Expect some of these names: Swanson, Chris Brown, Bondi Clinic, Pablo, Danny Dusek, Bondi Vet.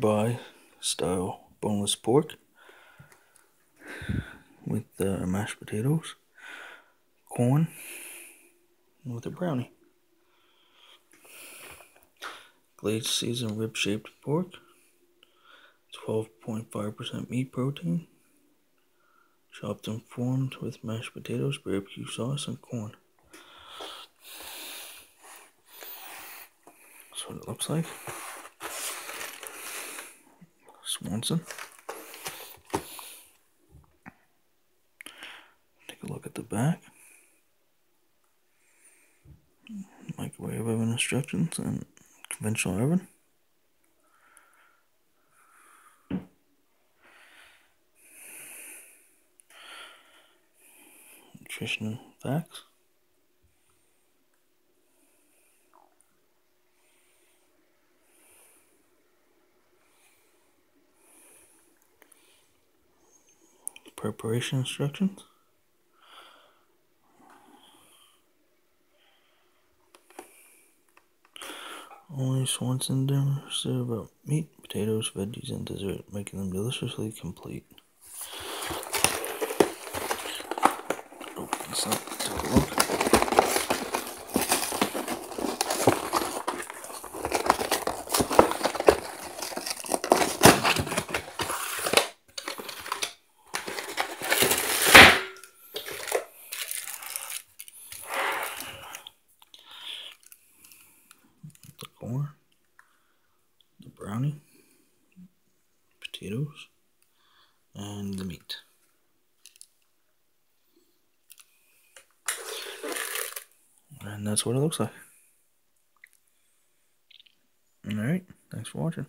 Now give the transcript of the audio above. ribeye style boneless pork with mashed potatoes, corn, and with a brownie. Glazed seasoned rib shaped pork, 12.5% meat protein, chopped and formed with mashed potatoes, barbecue sauce, and corn. That's what it looks like. Swanson. Take a look at the back. Microwave oven instructions and conventional oven. Nutritional facts. Preparation instructions. Only Swanson dinners serve about meat, potatoes, veggies, and dessert, making them deliciously complete. Open this up, take a look. The brownie, potatoes, and the meat. And that's what it looks like. Alright, thanks for watching.